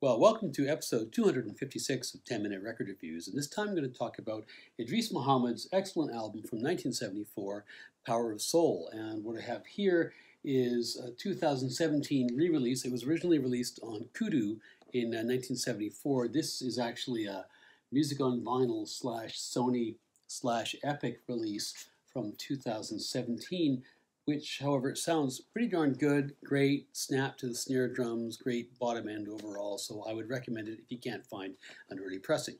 Well, welcome to episode 256 of 10-Minute Record Reviews, and this time I'm going to talk about Idris Muhammad's excellent album from 1974, Power of Soul. And what I have here is a 2017 re-release. It was originally released on Kudu in 1974. This is actually a Music on Vinyl /Sony/Epic release from 2017. Which, however, it sounds pretty darn good. Great snap to the snare drums, great bottom end overall, so I would recommend it if you can't find an early pressing.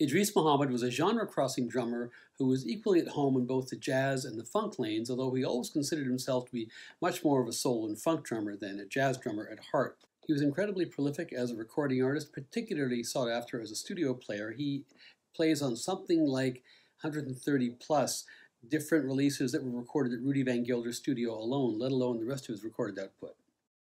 Idris Muhammad was a genre-crossing drummer who was equally at home in both the jazz and the funk lanes, although he always considered himself to be much more of a soul and funk drummer than a jazz drummer at heart. He was incredibly prolific as a recording artist, particularly sought after as a studio player. He plays on something like 130-plus different releases that were recorded at Rudy Van Gelder's studio alone, let alone the rest of his recorded output.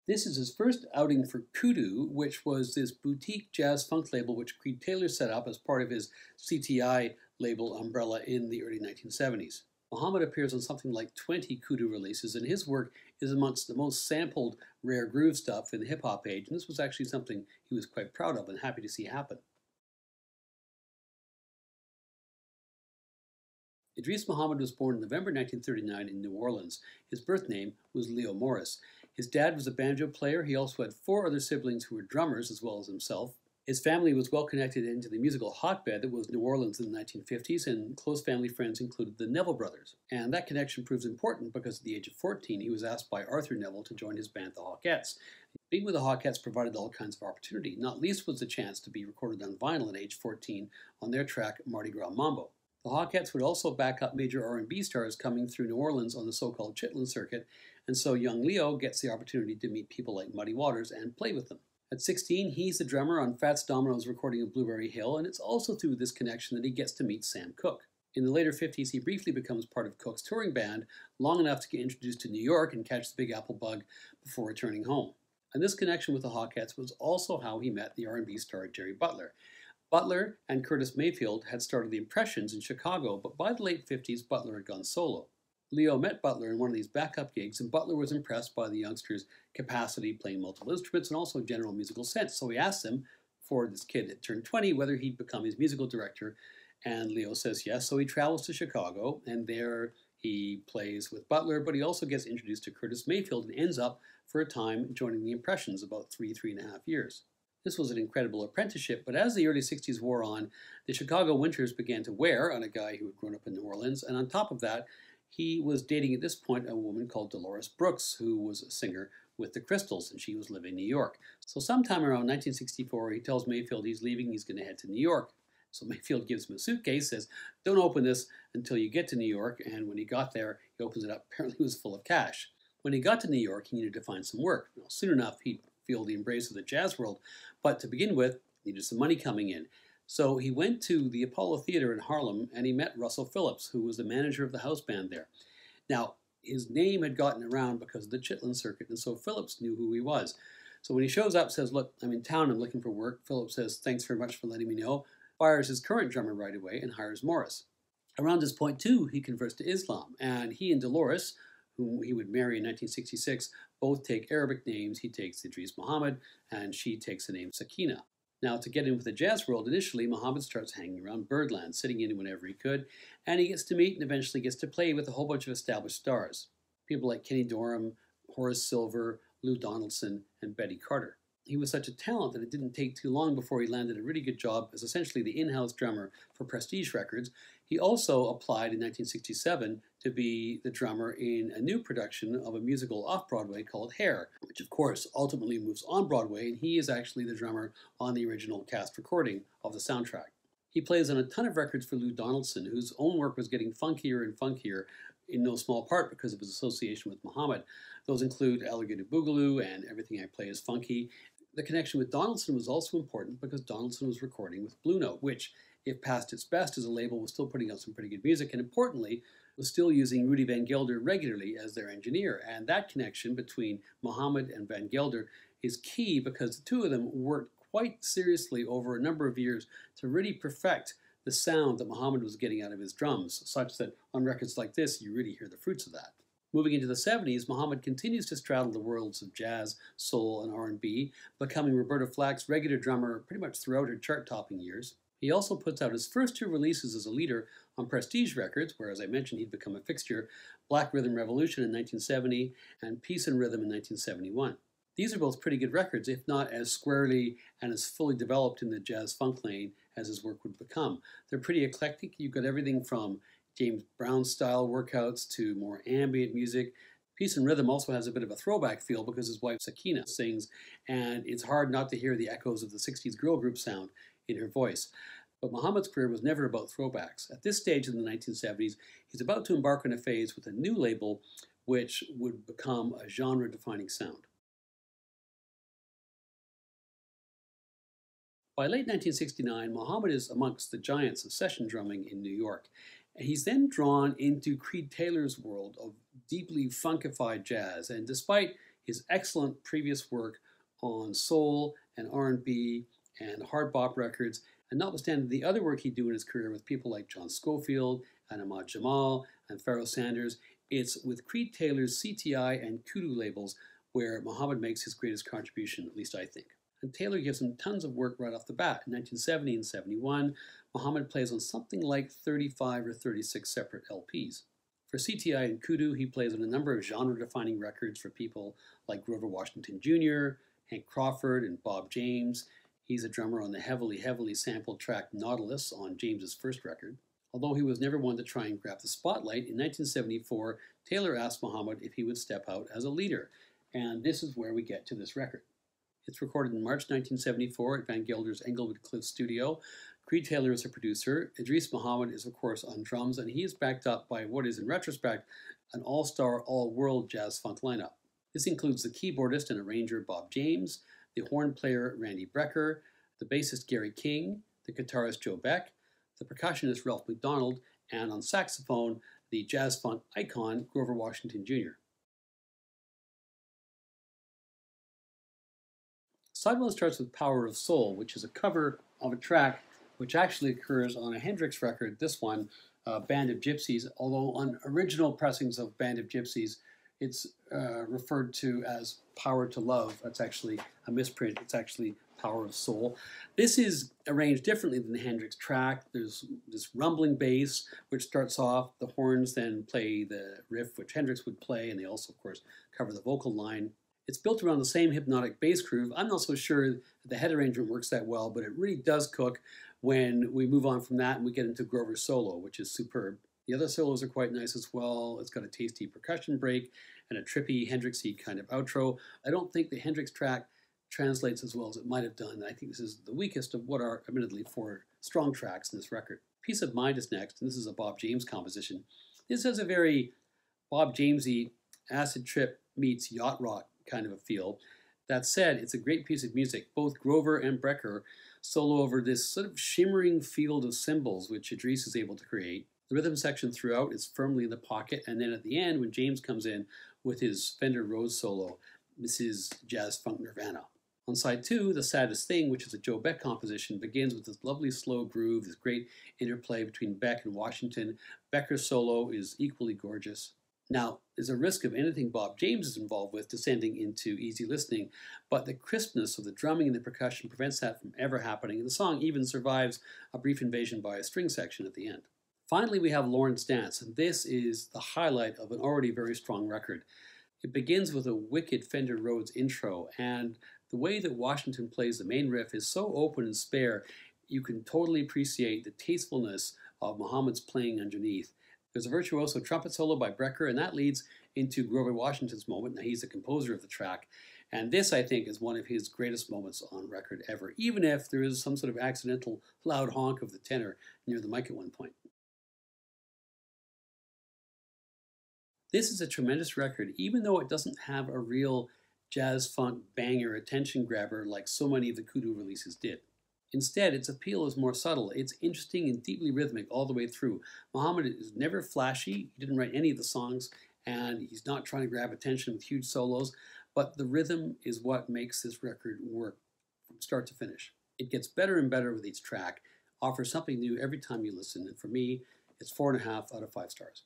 This is his first outing for Kudu, which was this boutique jazz funk label which Creed Taylor set up as part of his CTI label umbrella in the early 1970s. Muhammad appears on something like 20 Kudu releases, and his work is amongst the most sampled rare groove stuff in the hip-hop age, and this was actually something he was quite proud of and happy to see happen. Idris Muhammad was born in November 1939 in New Orleans. His birth name was Leo Morris. His dad was a banjo player. He also had four other siblings who were drummers as well as himself. His family was well connected into the musical hotbed that was New Orleans in the 1950s, and close family friends included the Neville brothers. And that connection proves important because at the age of 14, he was asked by Arthur Neville to join his band, the Hawketts. Being with the Hawketts provided all kinds of opportunity. Not least was the chance to be recorded on vinyl at age 14 on their track, Mardi Gras Mambo. The Hawketts would also back up major R&B stars coming through New Orleans on the so-called Chitlin circuit, and so young Leo gets the opportunity to meet people like Muddy Waters and play with them. At 16, he's the drummer on Fats Domino's recording of Blueberry Hill, and it's also through this connection that he gets to meet Sam Cooke. In the later 50s, he briefly becomes part of Cooke's touring band, long enough to get introduced to New York and catch the Big Apple bug before returning home. And this connection with the Hawketts was also how he met the R&B star Jerry Butler. Butler and Curtis Mayfield had started the Impressions in Chicago, but by the late 50s, Butler had gone solo. Leo met Butler in one of these backup gigs, and Butler was impressed by the youngster's capacity playing multiple instruments and also general musical sense, so he asked him, for this kid that turned 20, whether he'd become his musical director, and Leo says yes, so he travels to Chicago, and there he plays with Butler, but he also gets introduced to Curtis Mayfield and ends up, for a time, joining the Impressions about three and a half years. This was an incredible apprenticeship, but as the early 60s wore on, the Chicago winters began to wear on a guy who had grown up in New Orleans, and on top of that, he was dating at this point a woman called Dolores Brooks, who was a singer with the Crystals, and she was living in New York. So sometime around 1964, he tells Mayfield he's leaving, he's going to head to New York. So Mayfield gives him a suitcase, says, "Don't open this until you get to New York," and when he got there, he opens it up. Apparently it was full of cash. When he got to New York, he needed to find some work. Well, soon enough, he feel the embrace of the jazz world, but to begin with, he needed some money coming in. So he went to the Apollo Theater in Harlem, and he met Russell Phillips, who was the manager of the house band there. Now, his name had gotten around because of the Chitlin circuit, and so Phillips knew who he was. So when he shows up, says, "Look, I'm in town, I'm looking for work," Phillips says, "Thanks very much for letting me know," fires his current drummer right away, and hires Morris. Around this point, too, he converts to Islam, and he and Dolores, whom he would marry in 1966, both take Arabic names. He takes Idris Muhammad, and she takes the name Sakina. Now, to get in with the jazz world, initially, Muhammad starts hanging around Birdland, sitting in whenever he could, and he gets to meet and eventually gets to play with a whole bunch of established stars. People like Kenny Dorham, Horace Silver, Lou Donaldson, and Betty Carter. He was such a talent that it didn't take too long before he landed a really good job as essentially the in-house drummer for Prestige Records. He also applied in 1967 to be the drummer in a new production of a musical off-Broadway called Hair, which of course ultimately moves on Broadway, and he is actually the drummer on the original cast recording of the soundtrack. He plays on a ton of records for Lou Donaldson, whose own work was getting funkier and funkier, in no small part because of his association with Muhammad. Those include Alligator Boogaloo and Everything I Play is Funky. The connection with Donaldson was also important because Donaldson was recording with Blue Note, which, if past its best as a label, was still putting out some pretty good music, and importantly, was still using Rudy Van Gelder regularly as their engineer. And that connection between Muhammad and Van Gelder is key because the two of them worked quite seriously over a number of years to really perfect the sound that Muhammad was getting out of his drums, such that on records like this, you really hear the fruits of that. Moving into the 70s, Muhammad continues to straddle the worlds of jazz, soul, and R&B, becoming Roberta Flack's regular drummer pretty much throughout her chart-topping years. He also puts out his first two releases as a leader on Prestige Records, where, as I mentioned, he'd become a fixture, Black Rhythm Revolution in 1970 and Peace and Rhythm in 1971. These are both pretty good records, if not as squarely and as fully developed in the jazz-funk lane as his work would become. They're pretty eclectic. You've got everything from James Brown-style workouts to more ambient music. Peace and Rhythm also has a bit of a throwback feel because his wife Sakina sings, and it's hard not to hear the echoes of the 60s girl group sound in her voice. But Muhammad's career was never about throwbacks. At this stage in the 1970s, he's about to embark on a phase with a new label which would become a genre-defining sound. By late 1969, Muhammad is amongst the giants of session drumming in New York. He's then drawn into Creed Taylor's world of deeply funkified jazz, and despite his excellent previous work on soul and R&B and hard bop records, and notwithstanding the other work he'd do in his career with people like John Scofield and Ahmad Jamal and Pharoah Sanders, it's with Creed Taylor's CTI and Kudu labels where Muhammad makes his greatest contribution, at least I think. And Taylor gives him tons of work right off the bat. In 1970 and 71, Muhammad plays on something like 35 or 36 separate LPs. For CTI and Kudu, he plays on a number of genre-defining records for people like Grover Washington Jr., Hank Crawford, and Bob James. He's a drummer on the heavily, heavily sampled track Nautilus on James's first record. Although he was never one to try and grab the spotlight, in 1974, Taylor asked Muhammad if he would step out as a leader. And this is where we get to this record. It's recorded in March 1974 at Van Gelder's Englewood Cliffs studio. Creed Taylor is a producer. Idris Muhammad is, of course, on drums, and he is backed up by what is, in retrospect, an all-star, all-world jazz-funk lineup. This includes the keyboardist and arranger Bob James, the horn player Randy Brecker, the bassist Gary King, the guitarist Joe Beck, the percussionist Ralph McDonald, and on saxophone, the jazz-funk icon Grover Washington Jr. Side one starts with Power of Soul, which is a cover of a track which actually occurs on a Hendrix record, this one, Band of Gypsies, although on original pressings of Band of Gypsies, it's referred to as Power to Love. That's actually a misprint. It's actually Power of Soul. This is arranged differently than the Hendrix track. There's this rumbling bass, which starts off. The horns then play the riff, which Hendrix would play, and they also, of course, cover the vocal line. It's built around the same hypnotic bass groove. I'm not so sure the head arrangement works that well, but it really does cook when we move on from that and we get into Grover's solo, which is superb. The other solos are quite nice as well. It's got a tasty percussion break and a trippy Hendrixy kind of outro. I don't think the Hendrix track translates as well as it might have done. I think this is the weakest of what are admittedly four strong tracks in this record. Peace of Mind is next, and this is a Bob James composition. This has a very Bob Jamesy acid trip meets yacht rock kind of a feel. That said, it's a great piece of music. Both Grover and Brecker solo over this sort of shimmering field of cymbals which Idris is able to create. The rhythm section throughout is firmly in the pocket, and then at the end when James comes in with his Fender Rhodes solo, this is jazz funk nirvana. On side two, The Saddest Thing, which is a Joe Beck composition, begins with this lovely slow groove, this great interplay between Beck and Washington. Becker's solo is equally gorgeous. Now, there's a risk of anything Bob James is involved with descending into easy listening, but the crispness of the drumming and the percussion prevents that from ever happening, and the song even survives a brief invasion by a string section at the end. Finally, we have Lauren's Dance, and this is the highlight of an already very strong record. It begins with a wicked Fender Rhodes intro, and the way that Washington plays the main riff is so open and spare, you can totally appreciate the tastefulness of Muhammad's playing underneath. There's a virtuoso trumpet solo by Brecker, and that leads into Grover Washington's moment. Now, he's the composer of the track, and this, I think, is one of his greatest moments on record ever, even if there is some sort of accidental loud honk of the tenor near the mic at one point. This is a tremendous record, even though it doesn't have a real jazz-funk banger attention grabber like so many of the Kudu releases did. Instead, its appeal is more subtle. It's interesting and deeply rhythmic all the way through. Muhammad is never flashy. He didn't write any of the songs, and he's not trying to grab attention with huge solos, but the rhythm is what makes this record work from start to finish. It gets better and better with each track, offers something new every time you listen, and for me, it's 4.5 out of 5 stars.